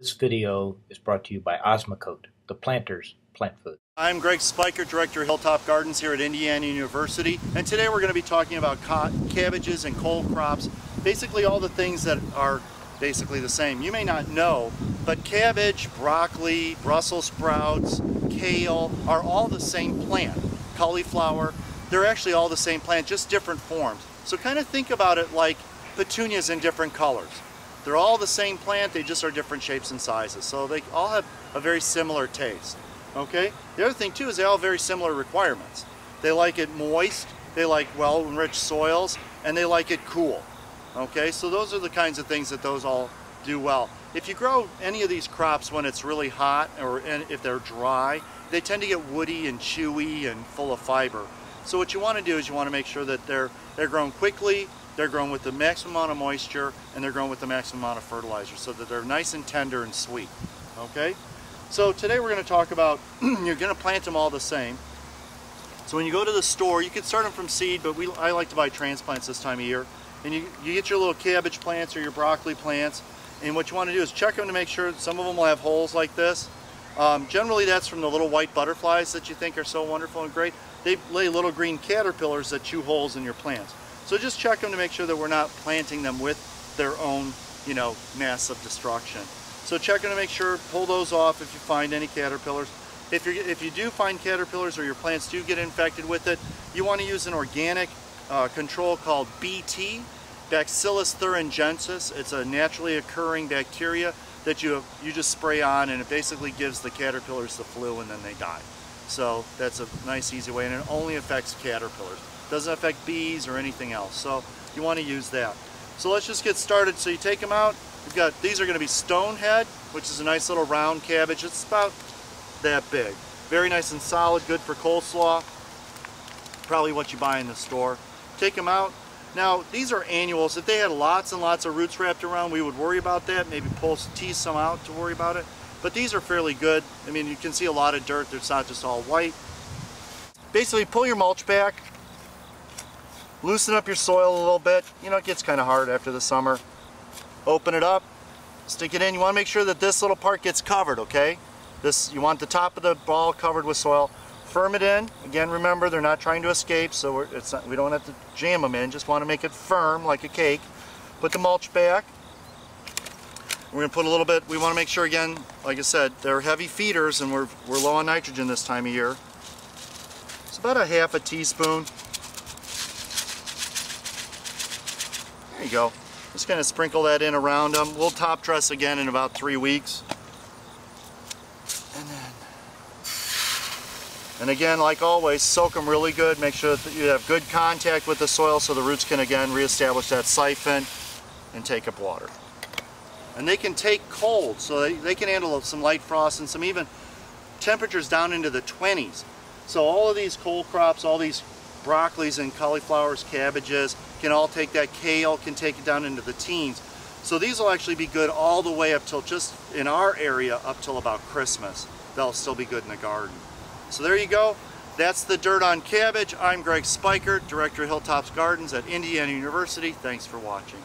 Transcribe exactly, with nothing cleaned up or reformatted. This video is brought to you by Osmocote, the planter's plant food. I'm Greg Speichert, Director of Hilltop Gardens here at Indiana University, and today we're going to be talking about cabbages and cold crops, basically all the things that are basically the same. You may not know, but cabbage, broccoli, Brussels sprouts, kale are all the same plant. Cauliflower, they're actually all the same plant, just different forms. So kind of think about it like petunias in different colors. They're all the same plant, they just are different shapes and sizes. So they all have a very similar taste, okay? The other thing too is they all have very similar requirements. They like it moist, they like well-enriched soils, and they like it cool, okay? So those are the kinds of things that those all do well. If you grow any of these crops when it's really hot or if they're dry, they tend to get woody and chewy and full of fiber. So what you want to do is you want to make sure that they're, they're grown quickly, they're grown with the maximum amount of moisture, and they're grown with the maximum amount of fertilizer so that they're nice and tender and sweet, okay? So today we're going to talk about, you're going to plant them all the same. So when you go to the store, you can start them from seed, but we, I like to buy transplants this time of year. And you, you get your little cabbage plants or your broccoli plants, and what you want to do is check them to make sure that some of them will have holes like this. Um, generally that's from the little white butterflies that you think are so wonderful and great. They lay little green caterpillars that chew holes in your plants. So just check them to make sure that we're not planting them with their own, you know, mass of destruction. So check them to make sure, pull those off if you find any caterpillars. If, you're, if you do find caterpillars or your plants do get infected with it, you want to use an organic uh, control called B T, Bacillus thuringiensis. It's a naturally occurring bacteria that you, you just spray on, and it basically gives the caterpillars the flu and then they die. So that's a nice easy way, and it only affects caterpillars. Doesn't affect bees or anything else, so you want to use that. So let's just get started. So you take them out. We've got, these are going to be Stonehead, which is a nice little round cabbage. It's about that big. Very nice and solid, good for coleslaw. Probably what you buy in the store. Take them out. Now, these are annuals. If they had lots and lots of roots wrapped around, we would worry about that. Maybe pull, tease some out to worry about it. But these are fairly good. I mean, you can see a lot of dirt. It's not just all white. Basically, pull your mulch back. Loosen up your soil a little bit. You know, it gets kind of hard after the summer. Open it up, stick it in. You want to make sure that this little part gets covered, okay? This, you want the top of the ball covered with soil. Firm it in. Again, remember, they're not trying to escape, so we're, it's not, we don't have to jam them in. Just want to make it firm like a cake. Put the mulch back. We're going to put a little bit, we want to make sure, again, like I said, they're heavy feeders and we're, we're low on nitrogen this time of year. It's about a half a teaspoon. There you go. Just going to sprinkle that in around them. We'll top dress again in about three weeks. And then, and again, like always, soak them really good. Make sure that you have good contact with the soil so the roots can again reestablish that siphon and take up water. And they can take cold, so they, they can handle some light frost and some even temperatures down into the twenties. So all of these cold crops, all these broccolis and cauliflowers, cabbages, can all take that. Kale can take it down into the teens. So these will actually be good all the way up till, just in our area, up till about Christmas. They'll still be good in the garden. So there you go. That's the dirt on cabbage. I'm Greg Speichert, Director of Hilltop Gardens at Indiana University. Thanks for watching.